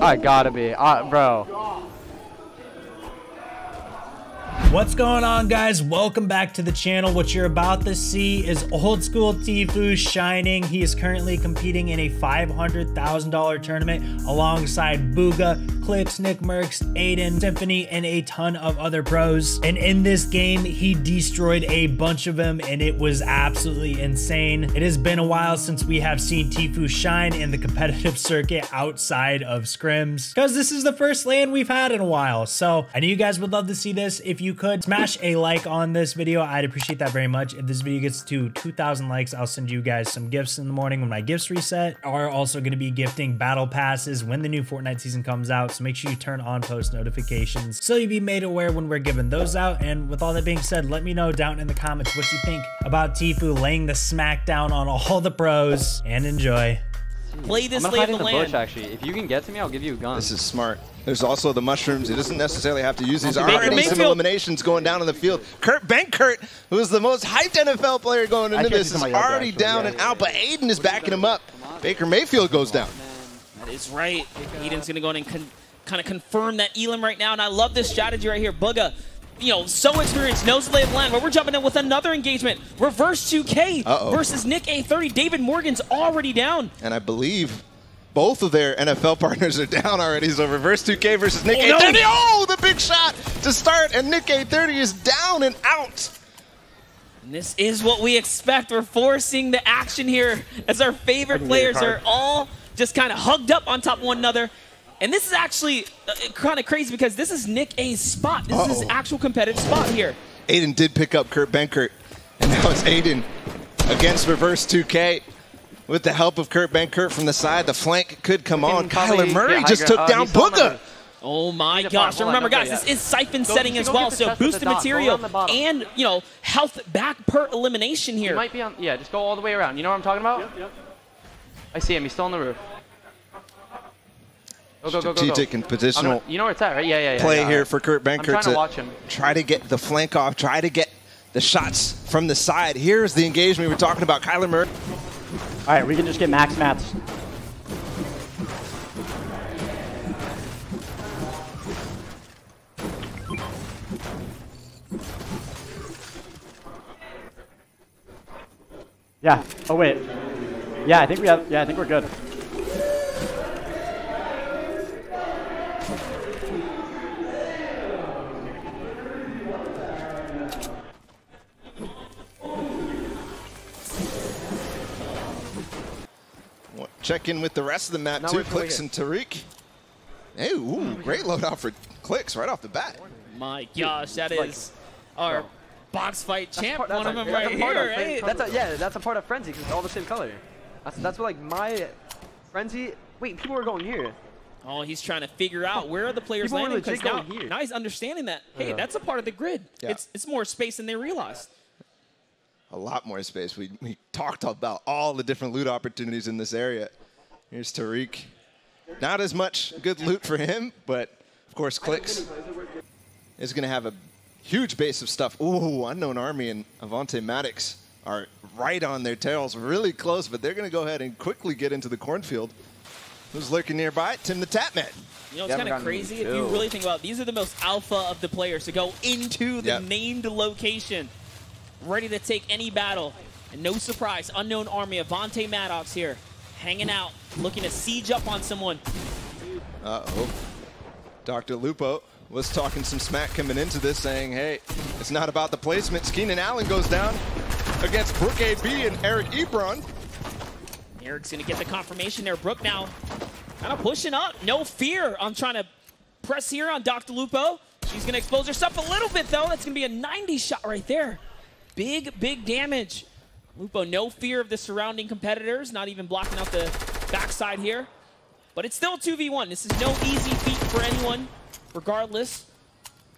I gotta be, bro. What's going on, guys? Welcome back to the channel. What you're about to see is old school Tfue shining. He is currently competing in a $500,000 tournament alongside Bugha, Clips, Nick Mercs, Aiden, Symphony, and a ton of other pros. And in this game, he destroyed a bunch of them, and it was absolutely insane. It has been a while since we have seen Tfue shine in the competitive circuit outside of scrims, because this is the first LAN we've had in a while. So I know you guys would love to see this. If you could smash a like on this video, I'd appreciate that very much. If this video gets to 2,000 likes, I'll send you guys some gifts in the morning when my gifts reset. Are also going to be gifting battle passes when the new Fortnite season comes out, so make sure you turn on post notifications so you'll be made aware when we're giving those out. And with all that being said, let me know down in the comments what you think about Tfue laying the smack down on all the pros, and enjoy. Play this lane in the bush, actually. If you can get to me, I'll give you a gun. This is smart. There's also the mushrooms. He doesn't necessarily have to use these. Already some eliminations going down in the field. Kurt Benkert, who is the most hyped NFL player going into this, is already down and out, but Aiden is backing him up. Baker Mayfield goes down. That is right. Aiden's going to go in and kind of confirm that Elam right now, and I love this strategy right here. Bugha, you know, so experienced, knows the lay of the land, but we're jumping in with another engagement. Reverse 2K versus Nick A30. David Morgan's already down. And I believe both of their NFL partners are down already, so Reverse 2K versus Nick A30. No. Oh, the big shot to start, and Nick A30 is down and out. And this is what we expect. We're forcing the action here as our favorite players are all just kind of hugged up on top of one another. And this is actually kind of crazy because this is Nick A's spot. This is his actual competitive spot here. Aiden did pick up Kurt Benkert, and now it's Aiden against Reverse 2K. With the help of Kurt Benkert from the side, the flank could come on. Kyler Murray just took down Bugha. Oh my gosh. Remember, guys, this is siphon setting as well, so boosted material and, you know, health back per elimination here. He might be on, yeah, just go all the way around. You know what I'm talking about? Yep, yep. I see him. He's still on the roof. Strategic and positional. You know where it's at, right? Yeah, yeah, yeah. Play here for Kurt Benkert to try to get the flank off, try to get the shots from the side. Here's the engagement we were talking about. Kyler Murray. All right, we can just get max mats. Yeah. Oh wait. Yeah, I think we have. Yeah, I think we're good. Check in with the rest of the map too. Clix and Tariq. Hey, ooh, great loadout for Clix right off the bat. My gosh, that is our box fight champ. One of them right here, right? Yeah, that's a part of Frenzy because it's all the same color. That's what, like, my Frenzy. Wait, people are going here. Oh, he's trying to figure out where are the players landing. Now he's understanding that, hey, that's a part of the grid. It's more space than they realized. A lot more space. We talked about all the different loot opportunities in this area. Here's Tariq. Not as much good loot for him, but of course Clix is going to have a huge base of stuff. Ooh, Unknown Army and Vontae Maddox are right on their tails, really close, but they're going to go ahead and quickly get into the cornfield. Who's lurking nearby? Tim the Tatman. You know, it's kind of crazy if you really think about it. These are the most alpha of the players to go into the named location, ready to take any battle. And no surprise, Unknown Army of Vontae Maddox here, hanging out, looking to siege up on someone. Uh-oh. Dr. Lupo was talking some smack coming into this, saying, hey, it's not about the placements. Kenan Allen goes down against Brooke AB and Eric Ebron. Eric's going to get the confirmation there. Brooke now kind of pushing up. No fear on trying to press here on Dr. Lupo. She's going to expose herself a little bit, though. That's going to be a 90 shot right there. Big, big damage. Lupo, no fear of the surrounding competitors, not even blocking out the backside here. But it's still 2v1. This is no easy feat for anyone, regardless.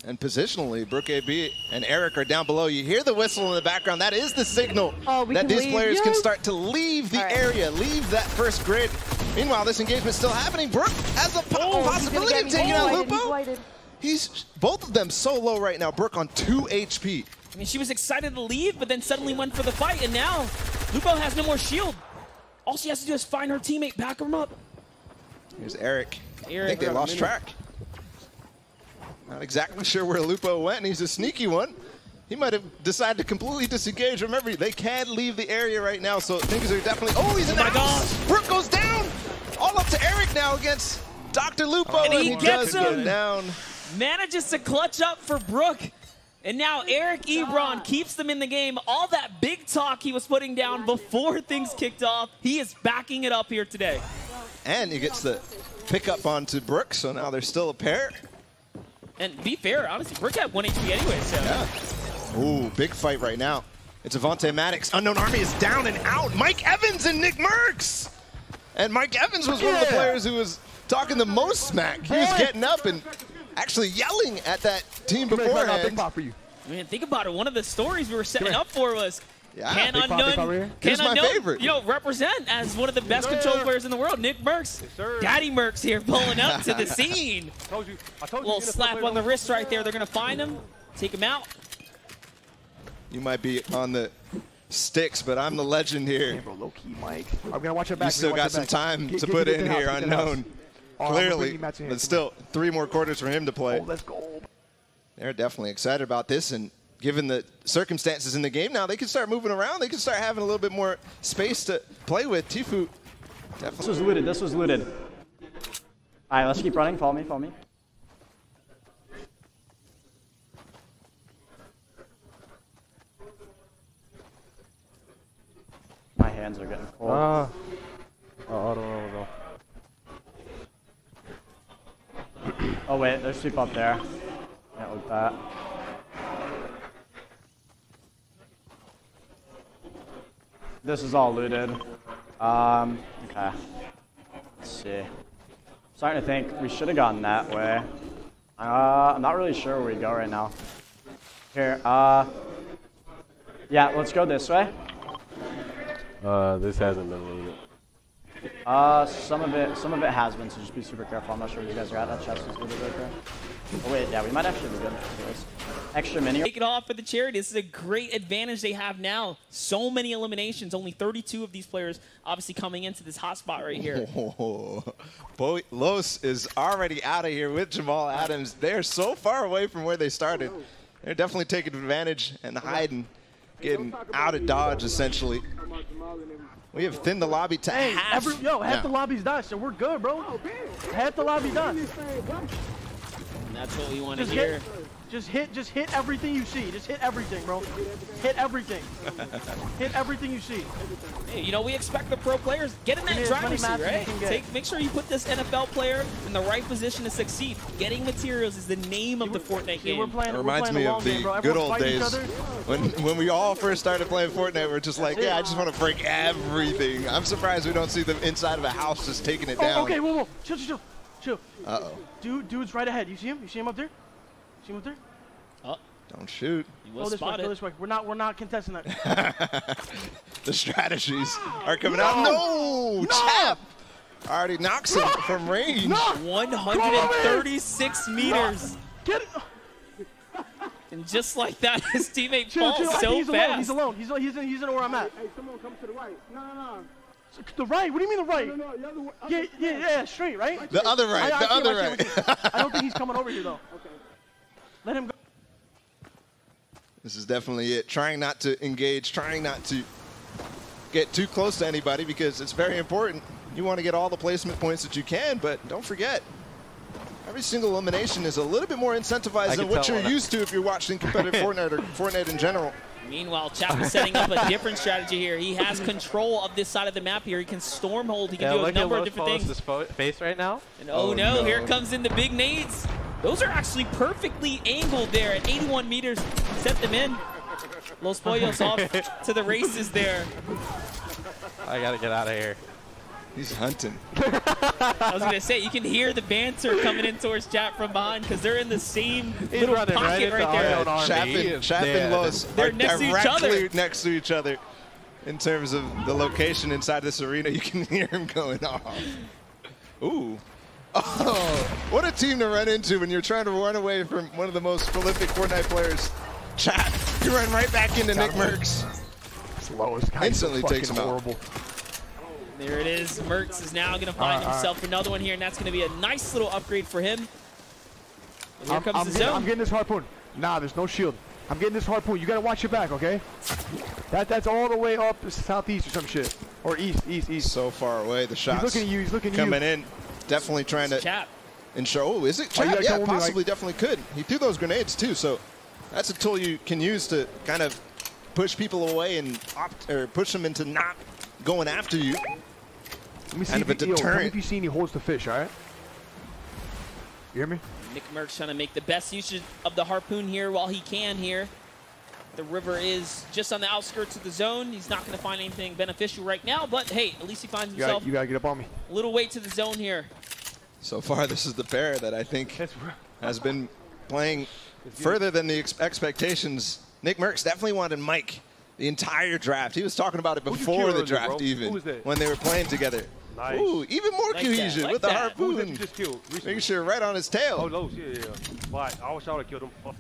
And positionally, Brooke AB and Eric are down below. You hear the whistle in the background. That is the signal that these players can start to leave the area, leave that first grid. Meanwhile, this engagement's still happening. Brooke has a possibility of taking out Lupo. He's both of them so low right now. Brooke on 2 HP. I mean, she was excited to leave, but then suddenly went for the fight, and now Lupo has no more shield. All she has to do is find her teammate, back him up. Here's Eric. I think they lost track. Not exactly sure where Lupo went, and he's a sneaky one. He might have decided to completely disengage. Remember, they can leave the area right now, so things are definitely... Oh, he's in the house! Brooke goes down! All up to Eric now against Dr. Lupo, and he does go down. Manages to clutch up for Brooke. And now Eric Ebron keeps them in the game. All that big talk he was putting down before things kicked off, he is backing it up here today. And he gets the pickup onto Brooke, so now they're still a pair. And be fair, honestly, Brooke had 1 HP anyway, so... Yeah. Ooh, big fight right now. It's Vontae Maddox. Unknown Army is down and out. Mike Evans and Nick Mercs! And Mike Evans was one of the players who was talking the most smack. He was getting up and... actually yelling at that team beforehand. Man, think about it. One of the stories we were setting up for was Can Unknown, you know, represent as one of the best control players in the world. Nick Mercs, Daddy Mercs here pulling up to the scene. I told you, little slap on the wrist right there. They're going to find him, take him out. You might be on the sticks, but I'm the legend here. Damn, bro, low key, Mike. I'm gonna watch it back. You still got some time to put in here, Unknown. Clearly, but still 3 more quarters for him to play. Oh, let's go. They're definitely excited about this, and given the circumstances in the game now, they can start moving around. They can start having a little bit more space to play with. Tfue, definitely. This was looted. This was looted. All right, let's keep running. Follow me. Follow me. My hands are getting cold. I don't know. Oh wait, there's sheep up there. Can't look that. This is all looted. Okay. Let's see. I'm starting to think we should have gone that way. I'm not really sure where we go right now. Here, yeah, let's go this way. This hasn't been looted. Some of it has been, so just be super careful. I'm not sure where you guys are at. That chest is good right there. Oh wait, yeah, we might actually be good. Extra mini. Take it off for the charity. This is a great advantage they have now. So many eliminations. Only 32 of these players obviously coming into this hot spot right here. Oh, Los is already out of here with Jamal Adams. They're so far away from where they started. They're definitely taking advantage and hiding, getting out of dodge essentially. We have thinned the lobby to half. Half the lobby's done, so we're good, bro. Half the lobby's done. And that's what we want to hear. Just hit everything you see. Just hit everything, bro. Hit everything. Hit everything you see. Hey, you know, we expect the pro players. Get in that driver's seat, right? Make sure you put this NFL player in the right position to succeed. Getting materials is the name of the Fortnite game. It reminds me of the good old days when we all first started playing Fortnite. We're just like, yeah, I just want to break everything. I'm surprised we don't see them inside of a house just taking it down. Okay, whoa, whoa, chill. Uh-oh. Dude's right ahead. You see him? You see him up there? See him up there? Oh, don't shoot. Go this way, go this way. We're not contesting that. The strategies are coming out. No! Chap! Already knocks him from range. 136 meters. Get it. And just like that, his teammate falls so fast. He's alone. He's in where I'm at. Hey, someone come to the right. No. The right? What do you mean the right? No, the other way. Yeah, straight, right? The other right. The other right. I don't think he's coming over here, though. Okay. Let him go. This is definitely it. Trying not to engage, trying not to get too close to anybody because it's very important. You want to get all the placement points that you can, but don't forget, every single elimination is a little bit more incentivized than what you're used to if you're watching competitive Fortnite or Fortnite in general. Meanwhile, Chap is setting up a different strategy here. He has control of this side of the map here. He can storm hold. He can do a number of different things. His face right now. And oh no, here comes in the big nades. Those are actually perfectly angled there at 81 meters. Set them in. Los Pollos off to the races there. I gotta get out of here. He's hunting. I was gonna say, you can hear the banter coming in towards Chap from behind because they're in the same little pocket right there. Chap and Los are directly next to each other. In terms of the location inside this arena, you can hear him going off. Ooh. Oh, what a team to run into when you're trying to run away from one of the most prolific Fortnite players. Chap, you run right back into Nick Mercs. Instantly takes him out. There it is. Mercs is now going to find himself another one here, and that's going to be a nice little upgrade for him. And here comes the zone. I'm getting this harpoon. Nah, there's no shield. I'm getting this harpoon. You got to watch your back, okay? That's all the way up southeast or some shit. Or east. So far away. The shots. He's looking at you. He's looking at you. Coming in. Definitely trying to Chap. Ensure. Oh, is it Chap? Oh, yeah, possibly, like, definitely could. He threw those grenades, too, so that's a tool you can use to kind of push people away and push them into not going after you. Let me see kind of a deterrent. If you see any holes to fish, all right? You hear me? Nick Mercs trying to make the best usage of the harpoon here while he can here. The river is just on the outskirts of the zone. He's not going to find anything beneficial right now, but hey, at least he finds himself. You got to get up on me. A little weight to the zone here. So far, this is the pair that I think has been playing further than the expectations. Nick Mercs definitely wanted Mike the entire draft. He was talking about it before the draft, even when they were playing together. Nice. Ooh, even more like cohesion like with the harpoon. Making sure right on his tail. Oh, no, yeah. I wish I would have killed him. Oh.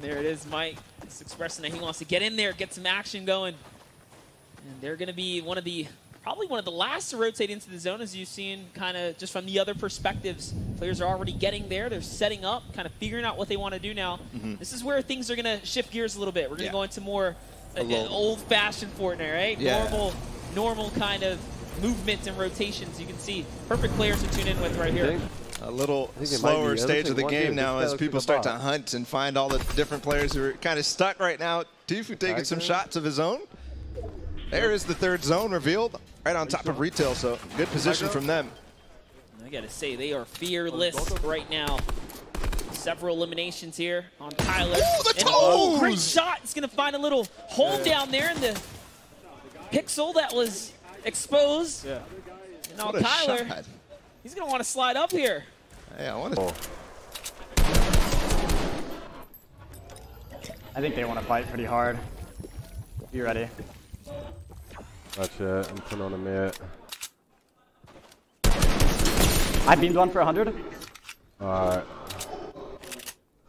There it is, Mike. He's expressing that he wants to get in there, get some action going. And they're going to be one of the, probably one of the last to rotate into the zone, as you've seen kind of just from the other perspectives. Players are already getting there. They're setting up, kind of figuring out what they want to do now. Mm-hmm. This is where things are going to shift gears a little bit. We're going to go into more old-fashioned Fortnite, right? Yeah. Normal kind of movements and rotations. You can see perfect players to tune in with right here. A little slower stage of the game now as people start to hunt and find all the different players who are kind of stuck right now. Tfue taking some shots of his own. There is the third zone revealed right on top of retail, so good position from them. I gotta say, they are fearless right now. Several eliminations here on Kyler. Ooh, the toes! Oh, great shot! It's gonna find a little hole down there in the pixel that was exposed. Yeah. And now Kyler, he's gonna want to slide up here. Yeah, I want to. I think they want to fight pretty hard. You ready? That's it. I'm putting on a mid. I beamed one for 100. Alright.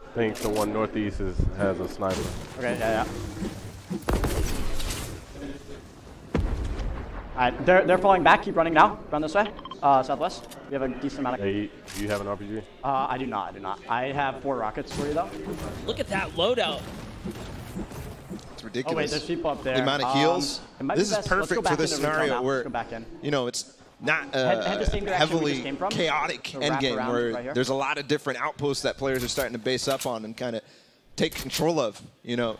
I think the one northeast has a sniper. Okay, yeah. Alright, they're falling back. Keep running now. Run this way. Southwest. We have a decent amount of... Hey, do you have an RPG? I do not. I do not. I have 4 rockets for you, though. Look at that loadout. It's ridiculous. Oh, wait, there's people up there. The amount of heals. This is perfect for this scenario where, you know, it's not heavily chaotic endgame where there's a lot of different outposts that players are starting to base up on and kind of take control of, you know.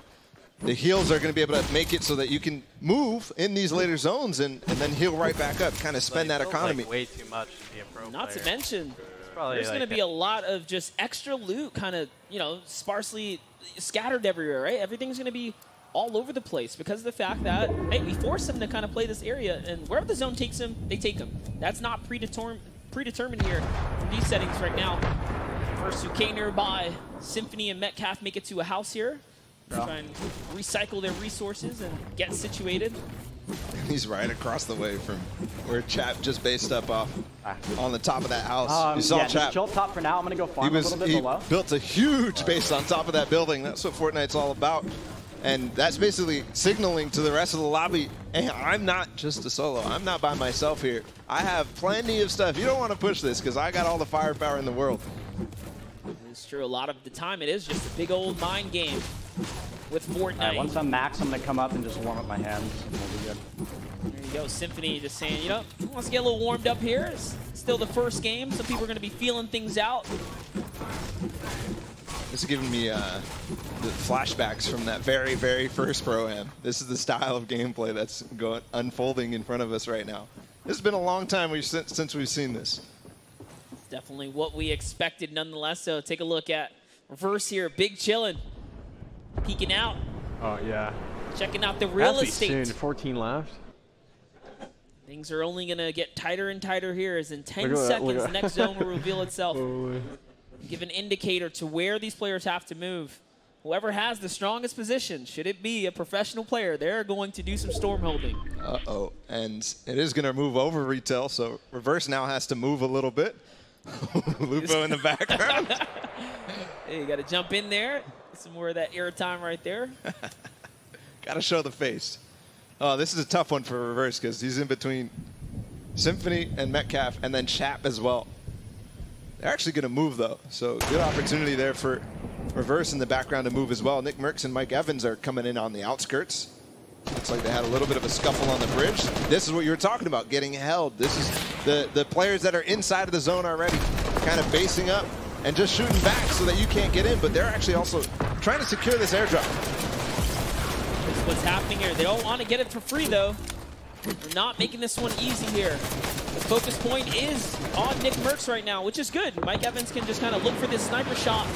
The heals are going to be able to make it so that you can move in these later zones and then heal right back up, kind of spend that economy. Like way too much to be a pro player. To mention, there's going to be a lot of just extra loot kind of, you know, sparsely scattered everywhere, right? Everything's going to be all over the place because of the fact that, hey, we force them to kind of play this area, and wherever the zone takes them, they take them. That's not predetermined here from these settings right now. First 2K nearby, Symphony and Metcalf make it to a house here. Try and recycle their resources and get situated. He's right across the way from where Chap just based up off on the top of that house. You saw Chap. Chill up top for now. I'm going to go farm a little bit below. He built a huge base on top of that building. That's what Fortnite's all about. And that's basically signaling to the rest of the lobby, hey, I'm not just a solo. I'm not by myself here. I have plenty of stuff. You don't want to push this because I got all the firepower in the world. It's true. A lot of the time it is just a big old mind game with Fortnite. Right, once I'm max, I'm going to come up and just warm up my hands. There you go, Symphony just saying, you know, let's get a little warmed up here. It's still the first game. Some people are going to be feeling things out. This is giving me the flashbacks from that very, very first Pro-Am. This is the style of gameplay that's unfolding in front of us right now. This has been a long time since we've seen this. It's definitely what we expected nonetheless. So take a look at Reverse here. Big chillin'. Peeking out. Oh, yeah. Checking out the real estate. Soon. 14 left. Things are only going to get tighter and tighter here as in 10 seconds, next zone will reveal itself. Give an indicator to where these players have to move. Whoever has the strongest position, should it be a professional player, they're going to do some storm holding. Uh-oh. And it is going to move over retail, so Reverse now has to move a little bit. Lupo in the background. Hey, you got to jump in there. Some more of that airtime right there. Got to show the face. Oh, this is a tough one for Reverse because he's in between Symphony and Metcalf, and then Chap as well. They're actually going to move, though, so good opportunity there for Reverse in the background to move as well. Nick Mercs and Mike Evans are coming in on the outskirts. Looks like they had a little bit of a scuffle on the bridge. This is what you were talking about, getting held. This is the players that are inside of the zone already kind of basing up and just shooting back so that you can't get in, but they're actually also trying to secure this airdrop. What's happening here? They don't want to get it for free, though. We're not making this one easy here. The focus point is on Nick Mercs right now, which is good. Mike Evans can just kind of look for this sniper shot,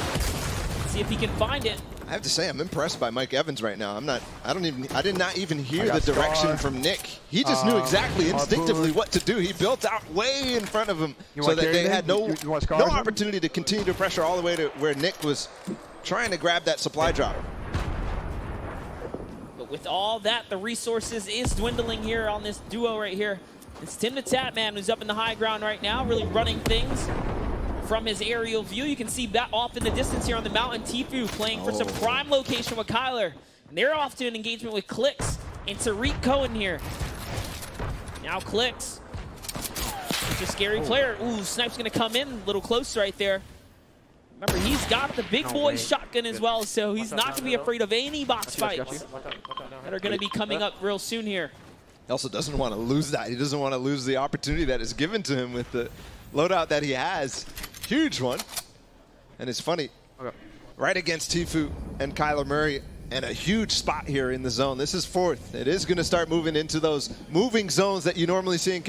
see if he can find it. I have to say, I'm impressed by Mike Evans right now. I did not even hear the direction from Nick. He just knew exactly instinctively what to do. He built out way in front of him so that they had no opportunity to continue to pressure all the way to where Nick was trying to grab that supply drop. But with all that, the resources is dwindling here on this duo right here. It's Tim the Tatman who's up in the high ground right now, really running things from his aerial view. You can see that off in the distance here on the mountain, Tfue playing for some prime location with Kyler. And they're off to an engagement with Clix and Tariq Cohen here. Now Clix, such a scary player. Ooh, Snipe's gonna come in a little close right there. Remember, he's got the big boy shotgun as well, so he's not gonna be afraid of any box fights that are gonna be coming up real soon here. He also doesn't wanna lose that. He doesn't wanna lose the opportunity that is given to him with the loadout that he has. Huge one. And it's funny, right against Tfue and Kyler Murray, and a huge spot here in the zone. This is fourth. It is going to start moving into those moving zones that you normally see in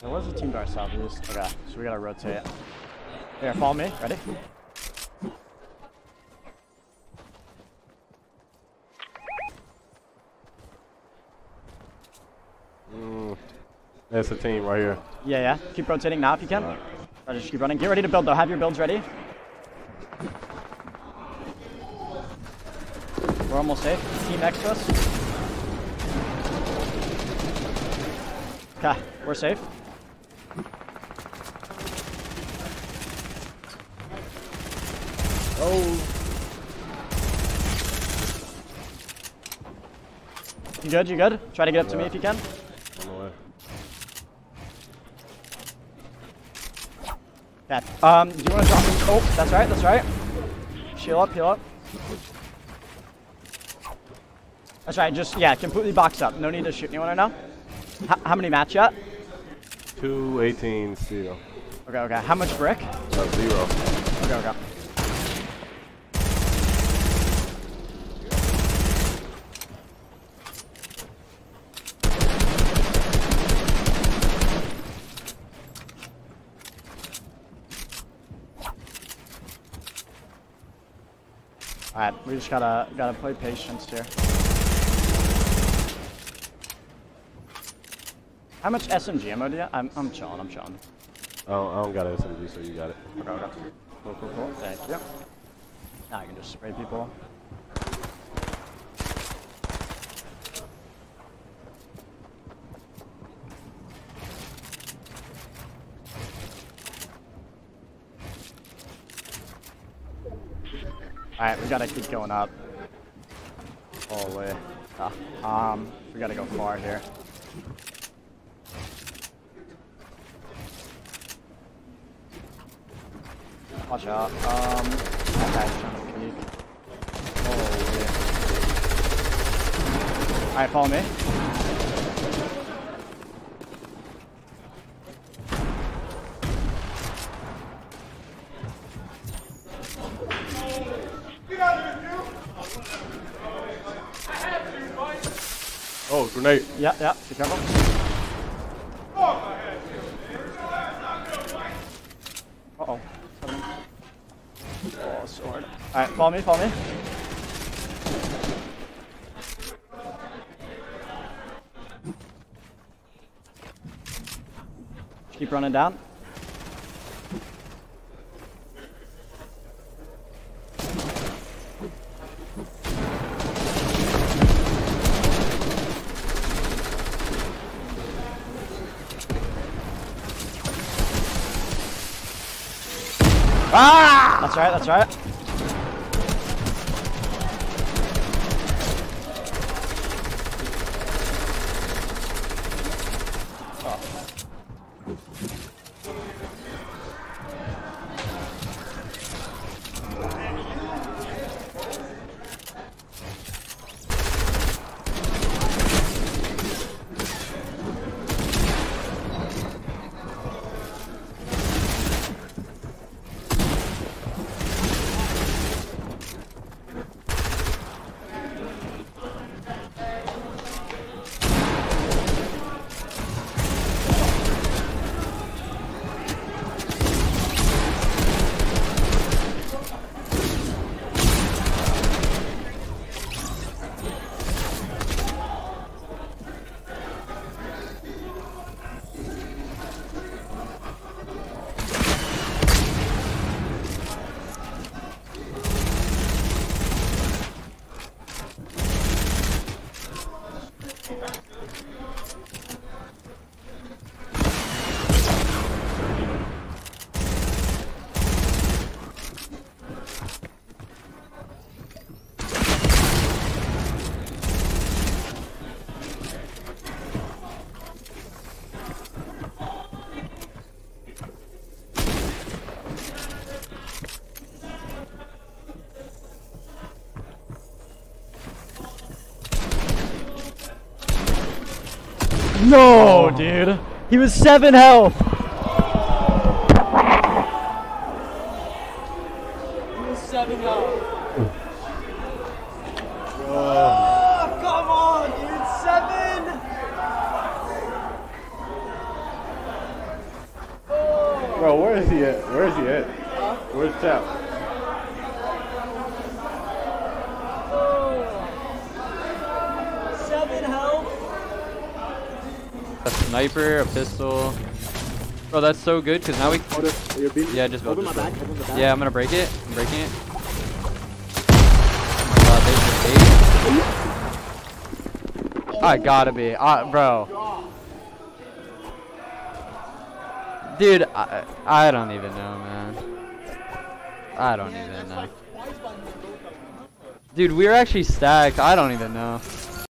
There was a team by ourselves. Okay, so we gotta rotate. Here, follow me. Ready? There's a team right here. Yeah. Keep rotating now if you can. Right, just keep running. Get ready to build though. Have your builds ready. We're almost safe. Team next to us. Okay, we're safe. You good? Try to get up to me if you can. Bad. Do you want to drop me? Oh, that's right. Heal up. That's right, completely box up. No need to shoot anyone right now. How many match yet? 218 0. Okay. How much brick? 0. Okay. All right, we just gotta play patience here. How much SMG ammo do you have? I'm chilling. Oh, I don't got SMG, so you got it. Okay. Cool. Thank you. Now I can just spray people. Alright, we gotta keep going up. Holy. We gotta go far here. Watch out. That guy's trying to peek. Holy. Alright, follow me. Oh, grenade. Yeah, be careful. Alright, follow me. Keep running down. Ah! That's right, that's right. No, dude. He was 7 health. He was 7 health. Oh, come on, dude. 7. Oh. Bro, where is he at? Where is he at? Huh? Where's Chap? Oh. 7 health. A sniper, a pistol. Bro, that's so good because now we. Yeah, just build my back. Yeah, I'm gonna break it. I'm breaking it. Oh my god, they just ate. I gotta be. Bro. Dude, I don't even know, man. I don't even know. Dude, we were actually stacked. I don't even know.